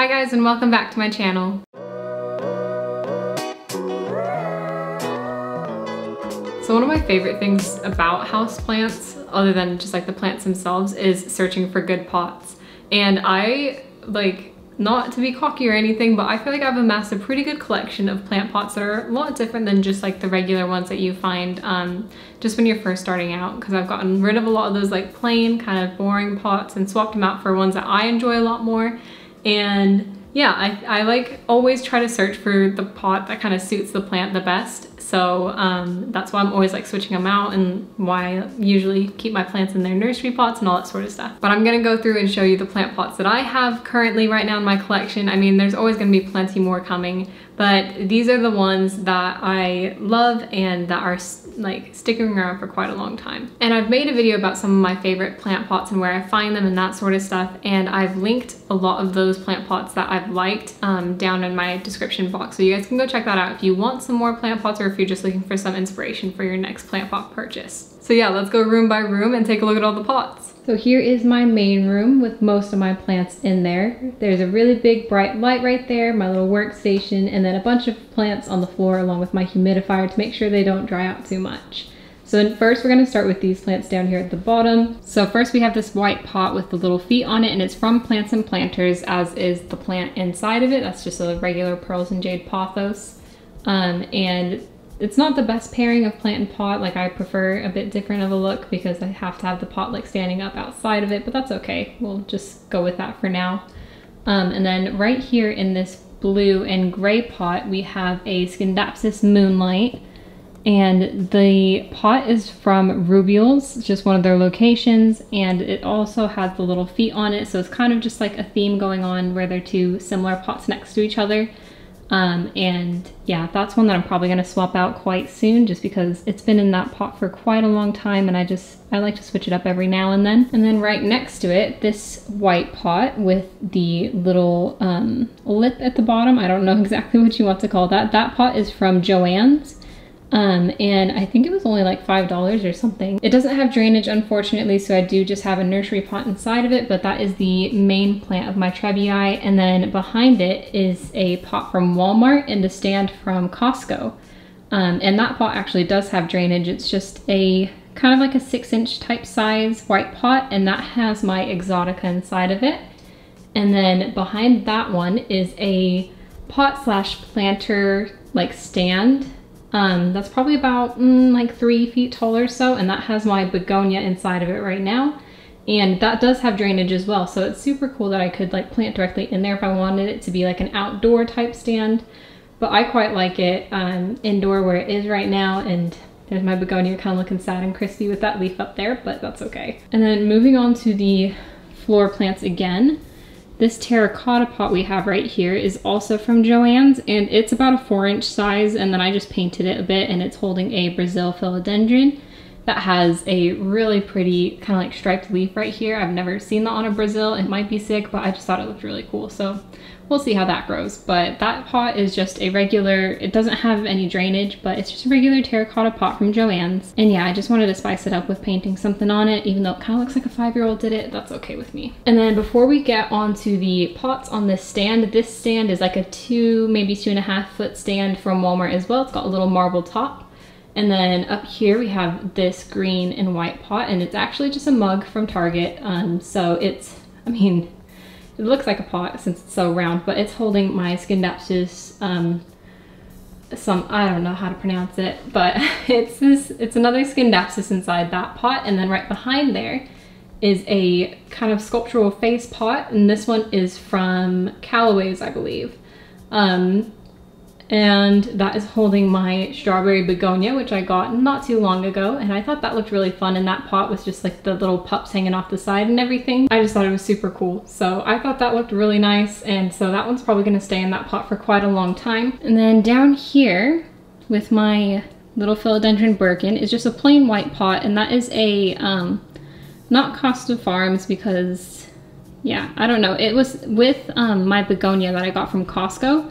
Hi guys, and welcome back to my channel. So one of my favorite things about houseplants, other than just like the plants themselves, is searching for good pots. And I, like, not to be cocky or anything, but I feel like I've amassed a pretty good collection of plant pots that are a lot different than just like the regular ones that you find just when you're first starting out, because I've gotten rid of a lot of those like plain kind of boring pots and swapped them out for ones that I enjoy a lot more. And yeah, I like always try to search for the pot that kind of suits the plant the best. So that's why I'm always like switching them out and why I usually keep my plants in their nursery pots and all that sort of stuff. But I'm gonna go through and show you the plant pots that I have currently right now in my collection. I mean, there's always gonna be plenty more coming, but these are the ones that I love and that are like sticking around for quite a long time. And I've made a video about some of my favorite plant pots and where I find them and that sort of stuff. And I've linked a lot of those plant pots that I've liked down in my description box. So you guys can go check that out if you want some more plant pots or if you're just looking for some inspiration for your next plant pot purchase. So yeah, let's go room by room and take a look at all the pots. So here is my main room with most of my plants in there. There's a really big bright light right there, my little workstation, and then a bunch of plants on the floor along with my humidifier to make sure they don't dry out too much. So first we're gonna start with these plants down here at the bottom. So first we have this white pot with the little feet on it, and it's from Plants and Planters, as is the plant inside of it. That's just a regular Pearls and Jade pothos. And it's not the best pairing of plant and pot. Like, I prefer a bit different of a look because I have to have the pot like standing up outside of it, but that's okay. We'll just go with that for now. And then right here in this blue and gray pot, we have a Scindapsus Moonlight. And the pot is from Rubies, just one of their locations, and it also has the little feet on it, so it's kind of just like a theme going on where they're two similar pots next to each other. And yeah, that's one that I'm probably gonna swap out quite soon just because it's been in that pot for quite a long time, and I like to switch it up every now and then. And then right next to it, this white pot with the little lip at the bottom, I don't know exactly what you want to call that. That pot is from Jo-Ann's. And I think it was only like $5 or something. It doesn't have drainage, unfortunately, so I do just have a nursery pot inside of it, but that is the main plant of my Trebii. And then behind it is a pot from Walmart and a stand from Costco. And that pot actually does have drainage. It's just a kind of like a 6-inch type size white pot, and that has my Exotica inside of it. And then behind that one is a pot slash planter like stand. That's probably about like 3 feet tall or so, and that has my begonia inside of it right now, and that does have drainage as well, so it's super cool that I could like plant directly in there if I wanted it to be like an outdoor type stand, but I quite like it indoor where it is right now. And there's my begonia kind of looking sad and crispy with that leaf up there, but that's okay. And then moving on to the floor plants again, this terracotta pot we have right here is also from Jo-Ann's, and it's about a 4-inch size, and then I just painted it a bit, and it's holding a Brazil philodendron that has a really pretty kind of like striped leaf right here. I've never seen that on a Brazil. It might be sick, but I just thought it looked really cool, so we'll see how that grows. But that pot is just a regular, it doesn't have any drainage, but it's just a regular terracotta pot from Jo-Ann's. And yeah, I just wanted to spice it up with painting something on it, even though it kind of looks like a 5-year-old did it. That's okay with me. And then before we get onto the pots on this stand is like a 2, maybe 2.5 foot stand from Walmart as well. It's got a little marble top. And then up here we have this green and white pot, and it's actually just a mug from Target. So it's, I mean, it looks like a pot since it's so round, but it's holding my Scindapsus, I don't know how to pronounce it, but it's another Scindapsus inside that pot. And then right behind there is a kind of sculptural face pot, and this one is from Calloway's, I believe. And that is holding my strawberry begonia, which I got not too long ago, and I thought that looked really fun in that pot with just like the little pups hanging off the side and everything. I just thought it was super cool, so I thought that looked really nice, and so that one's probably gonna stay in that pot for quite a long time. And then down here with my little philodendron Birkin is just a plain white pot, and that is a not Costa Farms, because yeah, I don't know, it was with my begonia that I got from Costco.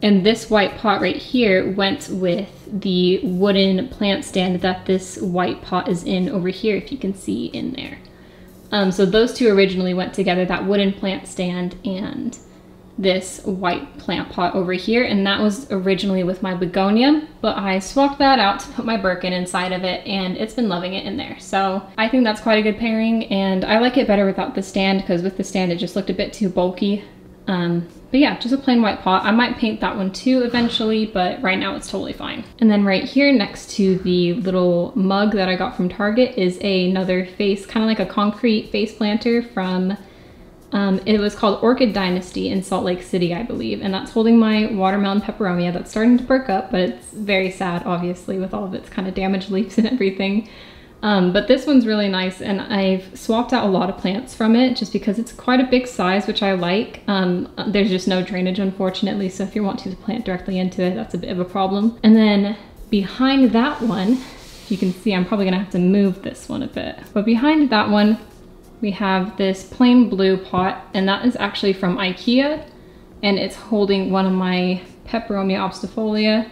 And this white pot right here went with the wooden plant stand that this white pot is in over here, if you can see in there. So those two originally went together, that wooden plant stand and this white plant pot over here, and that was originally with my begonia, but I swapped that out to put my Birkin inside of it, and it's been loving it in there. So I think that's quite a good pairing, and I like it better without the stand because with the stand it just looked a bit too bulky. But yeah, just a plain white pot. I might paint that one too eventually, but right now it's totally fine. And then right here next to the little mug that I got from Target is another face, kind of like a concrete face planter from, it was called Orchid Dynasty in Salt Lake City, I believe. And that's holding my watermelon peperomia that's starting to perk up, but it's very sad, obviously, with all of its kind of damaged leaves and everything. But this one's really nice, and I've swapped out a lot of plants from it just because it's quite a big size, which I like. There's just no drainage, unfortunately, so if you want to plant directly into it, that's a bit of a problem. And then behind that one, if you can see, I'm probably gonna have to move this one a bit, but behind that one we have this plain blue pot, and that is actually from IKEA, and it's holding one of my peperomia obstifolia.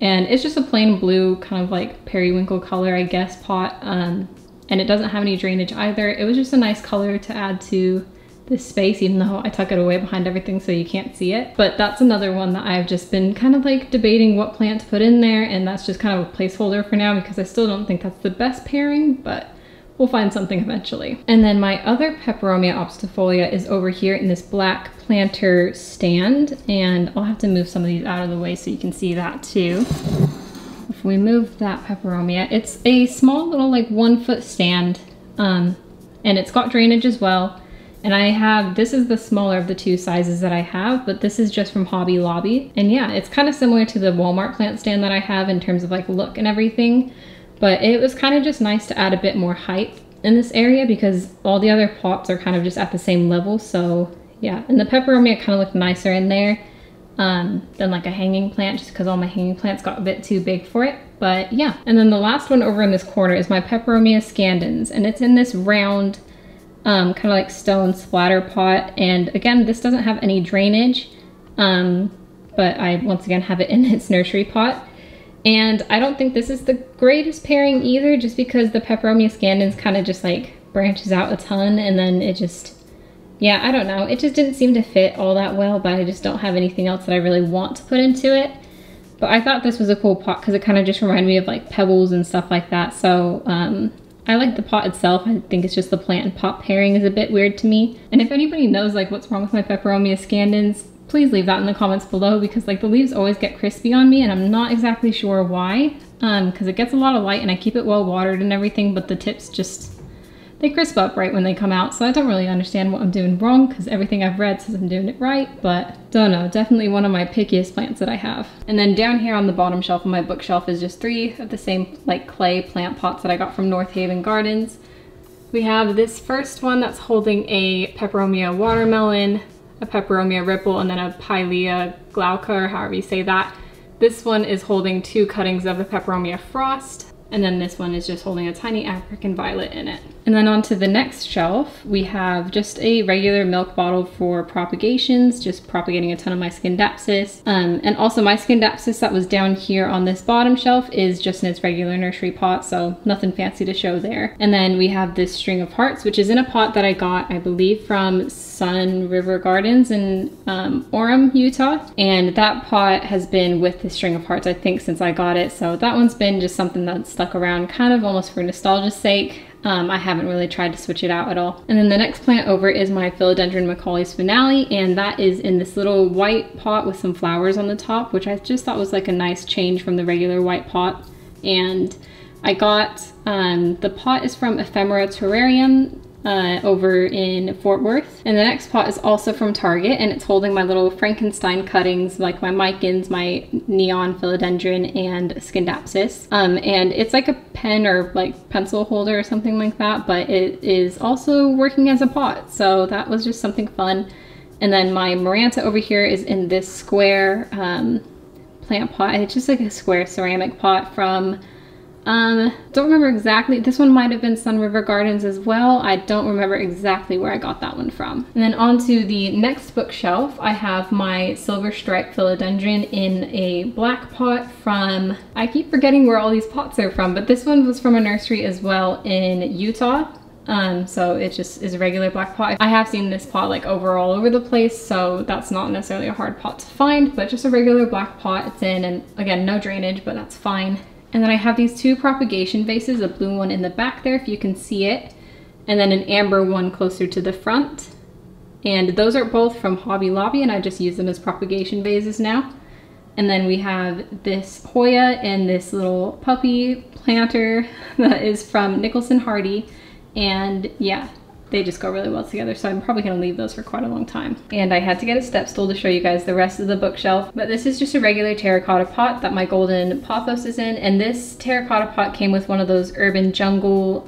And it's just a plain blue, kind of like periwinkle color, I guess, pot. And it doesn't have any drainage either. It was just a nice color to add to this space, even though I tuck it away behind everything so you can't see it. But that's another one that I've just been kind of like debating what plant to put in there. And that's just kind of a placeholder for now because I still don't think that's the best pairing, but we'll find something eventually. And then my other peperomia obstifolia is over here in this black planter stand, and I'll have to move some of these out of the way so you can see that too. If we move that peperomia, it's a small little like 1 foot stand, and it's got drainage as well. And I have, this is the smaller of the two sizes that I have, but this is just from Hobby Lobby. And yeah, it's kind of similar to the Walmart plant stand that I have in terms of like look and everything. But it was kind of just nice to add a bit more height in this area because all the other pots are kind of just at the same level. So yeah, and the peperomia kind of looked nicer in there than like a hanging plant, just because all my hanging plants got a bit too big for it. But yeah, and then the last one over in this corner is my peperomia scandens, and it's in this round kind of like stone splatter pot. And again, this doesn't have any drainage, but I once again have it in its nursery pot. And I don't think this is the greatest pairing either, just because the peperomia scandens kind of just like branches out a ton, and then it just, yeah, I don't know. It just didn't seem to fit all that well, but I just don't have anything else that I really want to put into it. But I thought this was a cool pot because it kind of just reminded me of like pebbles and stuff like that. So I like the pot itself. I think it's just the plant and pot pairing is a bit weird to me. And if anybody knows like what's wrong with my peperomia scandens, please leave that in the comments below, because like the leaves always get crispy on me and I'm not exactly sure why, because it gets a lot of light and I keep it well watered and everything, but the tips just, they crisp up right when they come out. So I don't really understand what I'm doing wrong, because everything I've read says I'm doing it right, but don't know, definitely one of my pickiest plants that I have. And then down here on the bottom shelf of my bookshelf is just three of the same like clay plant pots that I got from North Haven Gardens. We have this first one that's holding a peperomia watermelon, a peperomia ripple, and then a Pilea Glauca, or however you say that. This one is holding two cuttings of a peperomia frost, and then this one is just holding a tiny African violet in it. And then onto the next shelf, we have just a regular milk bottle for propagations, just propagating a ton of my Scindapsus. And also my Scindapsus that was down here on this bottom shelf is just in its regular nursery pot, so nothing fancy to show there. And then we have this string of hearts, which is in a pot that I got, I believe, from Sun River Gardens in Orem, Utah. And that pot has been with the string of hearts, I think, since I got it. So that one's been just something that's stuck around kind of almost for nostalgia's sake. I haven't really tried to switch it out at all. And then the next plant over is my Philodendron Macaulay's Finale, and that is in this little white pot with some flowers on the top, which I just thought was like a nice change from the regular white pot. And I got, the pot is from Ephemera Terrarium over in Fort Worth. And the next pot is also from Target, and it's holding my little Frankenstein cuttings, like my Micans, my Neon Philodendron, and Scindapsus. And it's like a pen or like pencil holder or something like that, but it is also working as a pot, so that was just something fun. And then my Maranta over here is in this square plant pot. It's just like a square ceramic pot from don't remember exactly, this one might have been Sun River Gardens as well. I don't remember exactly where I got that one from. And then onto the next bookshelf, I have my Silver Stripe Philodendron in a black pot from, I keep forgetting where all these pots are from, but this one was from a nursery as well in Utah. So it just is a regular black pot. I have seen this pot like all over the place, so that's not necessarily a hard pot to find, but just a regular black pot. It's in, and again, no drainage, but that's fine. And then I have these two propagation vases, a blue one in the back there, if you can see it, and then an amber one closer to the front. And those are both from Hobby Lobby, and I just use them as propagation vases now. And then we have this Hoya and this little puppy planter that is from Nicholson Hardy. And yeah, they just go really well together, so I'm probably gonna leave those for quite a long time. And I had to get a step stool to show you guys the rest of the bookshelf, but this is just a regular terracotta pot that my golden pothos is in. And this terracotta pot came with one of those urban jungle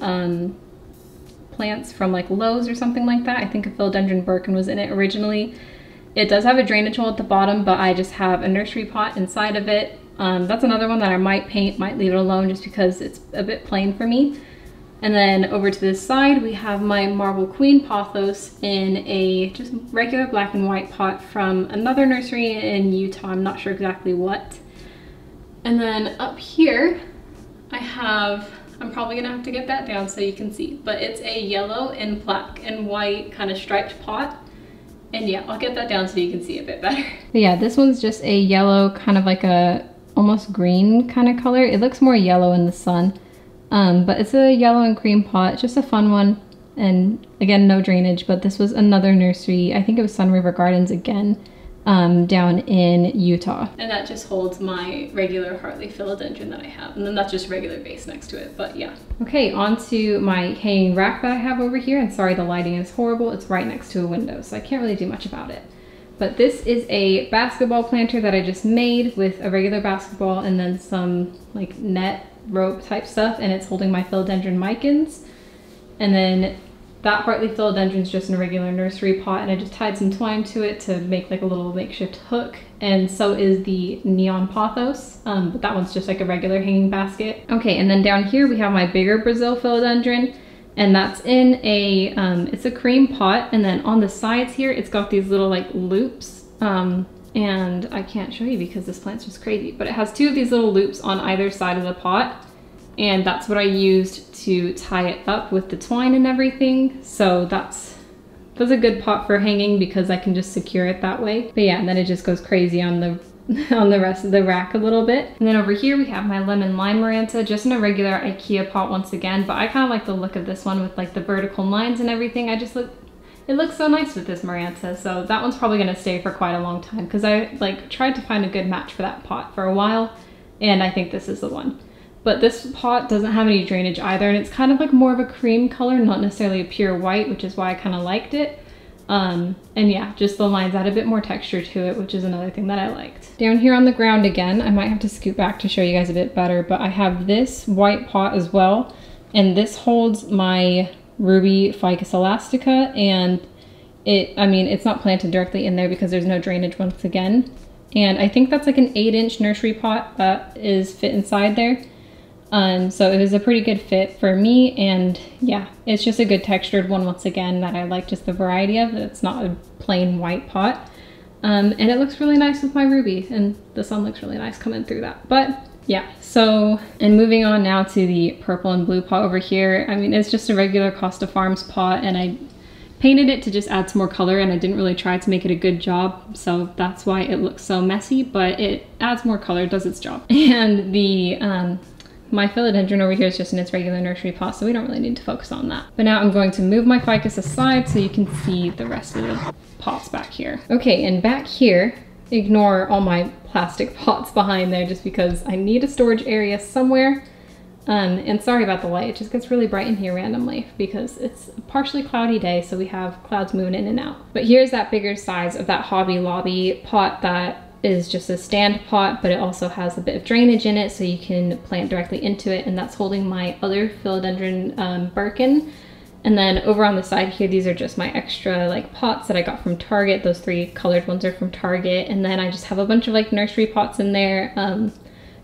plants from like Lowe's or something like that. I think a philodendron Birkin was in it originally. It does have a drainage hole at the bottom, but I just have a nursery pot inside of it. That's another one that I might paint, might leave it alone just because it's a bit plain for me. And then over to this side, we have my Marble Queen pothos in a just regular black and white pot from another nursery in Utah. I'm not sure exactly what. And then up here, I have, I'm probably gonna have to get that down so you can see, but it's a yellow and black and white kind of striped pot. And yeah, I'll get that down so you can see a bit better. But yeah, this one's just a yellow, kind of like a almost green kind of color. It looks more yellow in the sun, but it's a yellow and cream pot, just a fun one. And again, no drainage, but this was another nursery. I think it was Sun River Gardens again, down in Utah. And that just holds my regular Hartley philodendron that I have. And then that's just a regular vase next to it, but yeah. Okay, on to my hanging rack that I have over here. And sorry, the lighting is horrible. It's right next to a window, so I can't really do much about it. But this is a basketball planter that I just made with a regular basketball and then some like net rope type stuff. And it's holding my philodendron micans. And then that Hartley philodendron is just in a regular nursery pot, and I just tied some twine to it to make like a little makeshift hook. And so is the neon pothos, but that one's just like a regular hanging basket. Okay, and then down here we have my bigger Brazil philodendron, and that's in a, it's a cream pot. And then on the sides here, it's got these little like loops, and I can't show you because this plant's just crazy, but it has two of these little loops on either side of the pot. And that's what I used to tie it up with the twine and everything. So that's a good pot for hanging because I can just secure it that way. But yeah, and then it just goes crazy on the rest of the rack a little bit. And then over here we have my lemon lime Maranta, just in a regular IKEA pot once again, but I kind of like the look of this one with like the vertical lines and everything. It looks so nice with this Maranta, so that one's probably gonna stay for quite a long time because I like tried to find a good match for that pot for a while, and I think this is the one. But this pot doesn't have any drainage either, and it's kind of like more of a cream color, not necessarily a pure white, which is why I kind of liked it. And yeah, just the lines add a bit more texture to it, which is another thing that I liked. Down here on the ground again, I might have to scoot back to show you guys a bit better, but I have this white pot as well, and this holds my Ruby Ficus elastica, and it's not planted directly in there because there's no drainage once again. And I think that's like an 8-inch nursery pot that is fit inside there. So it was a pretty good fit for me, and yeah, it's just a good textured one once again that I like just the variety of. It's not a plain white pot, and it looks really nice with my Ruby, and the sun looks really nice coming through that. But yeah, so, and moving on now to the purple and blue pot over here. It's just a regular Costa Farms pot, and I painted it to just add some more color, and I didn't really try to make it a good job, so that's why it looks so messy, but it adds more color, does its job. And the my philodendron over here is just in its regular nursery pot, so we don't really need to focus on that. But now I'm going to move my ficus aside so you can see the rest of the pots back here. Okay, and back here, ignore all my plastic pots behind there just because I need a storage area somewhere. And sorry about the light, it just gets really bright in here randomly because it's a partially cloudy day, so we have clouds moving in and out. But here's that bigger size of that Hobby Lobby pot that is just a stand pot, but it also has a bit of drainage in it so you can plant directly into it, and that's holding my other philodendron Birkin. And then over on the side here, these are just my extra like pots that I got from Target. Those three colored ones are from Target, and then I just have a bunch of like nursery pots in there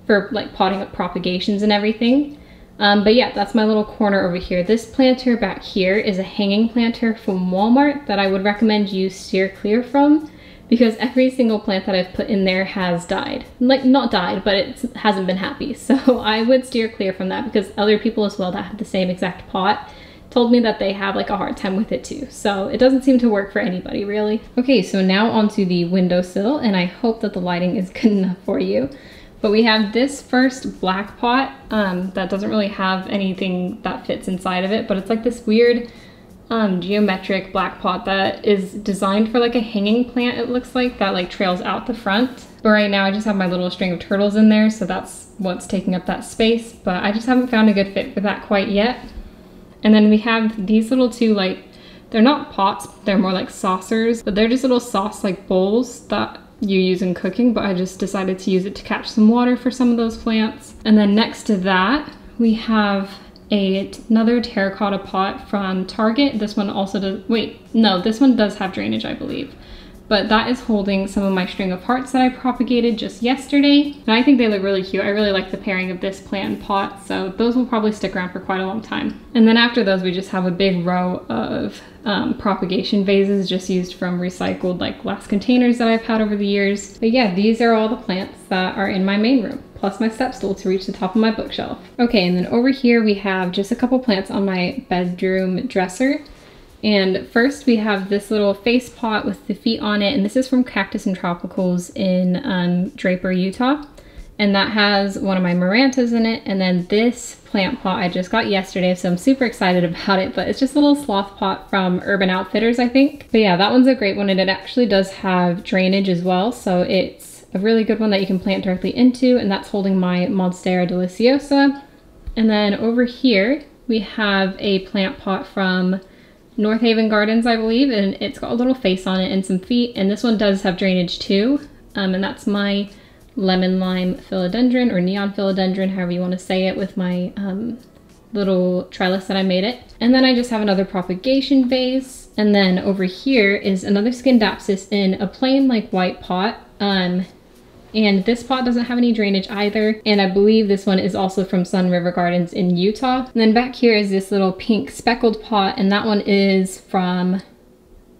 for like potting up propagations and everything. But yeah, that's my little corner over here. This planter back here is a hanging planter from Walmart that I would recommend you steer clear from, because every single plant that I've put in there has died. Like, not died, but it hasn't been happy. So I would steer clear from that, because other people as well that have the same exact pot told me that they have like a hard time with it too. So it doesn't seem to work for anybody really. Okay, so now onto the windowsill, and I hope that the lighting is good enough for you. But we have this first black pot that doesn't really have anything that fits inside of it, but it's like this weird geometric black pot that is designed for like a hanging plant, it looks like, that like trails out the front. But right now I just have my little string of turtles in there, so that's what's taking up that space, but I just haven't found a good fit for that quite yet. And then we have these little two, like, they're not pots, they're more like saucers, but they're just little sauce like bowls that you use in cooking, but I just decided to use it to catch some water for some of those plants. And then next to that we have another terracotta pot from Target. This one also does, wait, no, this one does have drainage, I believe. But that is holding some of my string of hearts that I propagated just yesterday. And I think they look really cute. I really like the pairing of this plant and pot, so those will probably stick around for quite a long time. And then after those, we just have a big row of propagation vases just used from recycled like glass containers that I've had over the years. But yeah, these are all the plants that are in my main room, plus my step stool to reach the top of my bookshelf. Okay, and then over here we have just a couple plants on my bedroom dresser. And first we have this little face pot with the feet on it, and this is from Cactus and Tropicals in Draper, Utah. And that has one of my Marantas in it, and then this plant pot I just got yesterday, so I'm super excited about it, but it's just a little sloth pot from Urban Outfitters, I think. But yeah, that one's a great one, and it actually does have drainage as well, so it's a really good one that you can plant directly into, and that's holding my Monstera deliciosa. And then over here we have a plant pot from North Haven Gardens, I believe, and it's got a little face on it and some feet, and this one does have drainage too, and that's my lemon lime philodendron, or neon philodendron, however you want to say it, with my little trellis that I made it. And then I just have another propagation vase, and then over here is another Scindapsus in a plain like white pot, and this pot doesn't have any drainage either, and I believe this one is also from Sun River Gardens in Utah. And then back here is this little pink speckled pot, and that one is from,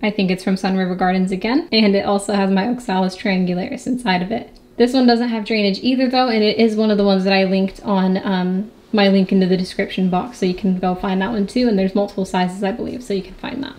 I think it's from Sun River Gardens again, and it also has my Oxalis triangularis inside of it. This one doesn't have drainage either though, and it is one of the ones that I linked on my link into the description box, so you can go find that one too, and there's multiple sizes I believe, so you can find that.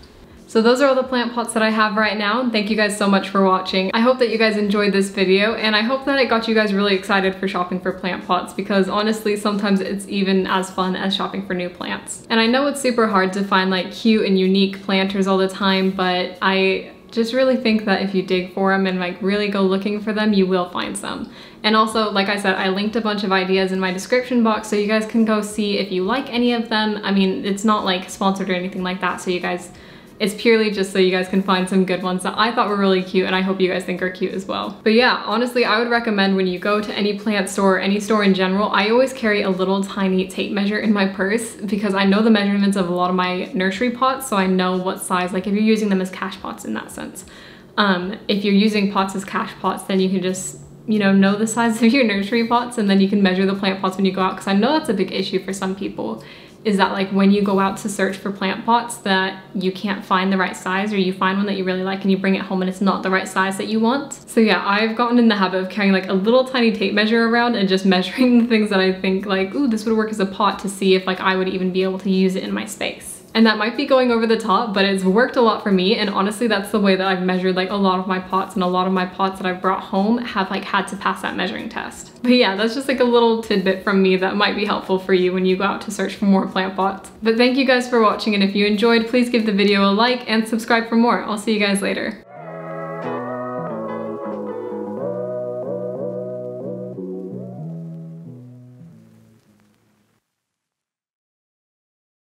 So those are all the plant pots that I have right now. Thank you guys so much for watching. I hope that you guys enjoyed this video, and I hope that it got you guys really excited for shopping for plant pots, because honestly, sometimes it's even as fun as shopping for new plants. And I know it's super hard to find like cute and unique planters all the time, but I just really think that if you dig for them and like really go looking for them, you will find some. And also, like I said, I linked a bunch of ideas in my description box, so you guys can go see if you like any of them. I mean, it's not like sponsored or anything like that, so you guys, it's purely just so you guys can find some good ones that I thought were really cute, and I hope you guys think are cute as well. But yeah, honestly, I would recommend when you go to any plant store or any store in general, I always carry a little tiny tape measure in my purse, because I know the measurements of a lot of my nursery pots, so I know what size, like if you're using them as cash pots in that sense. If you're using pots as cash pots, then you can just, you know the size of your nursery pots, and then you can measure the plant pots when you go out, because I know that's a big issue for some people. Is that like when you go out to search for plant pots that you can't find the right size, or you find one that you really like and you bring it home and it's not the right size that you want. So yeah, I've gotten in the habit of carrying like a little tiny tape measure around and just measuring the things that I think like, ooh, this would work as a pot, to see if like I would even be able to use it in my space. And that might be going over the top, but it's worked a lot for me, and honestly that's the way that I've measured like a lot of my pots, and a lot of my pots that I've brought home have like had to pass that measuring test. But yeah, that's just like a little tidbit from me that might be helpful for you when you go out to search for more plant pots. But thank you guys for watching, and if you enjoyed, please give the video a like and subscribe for more. I'll see you guys later.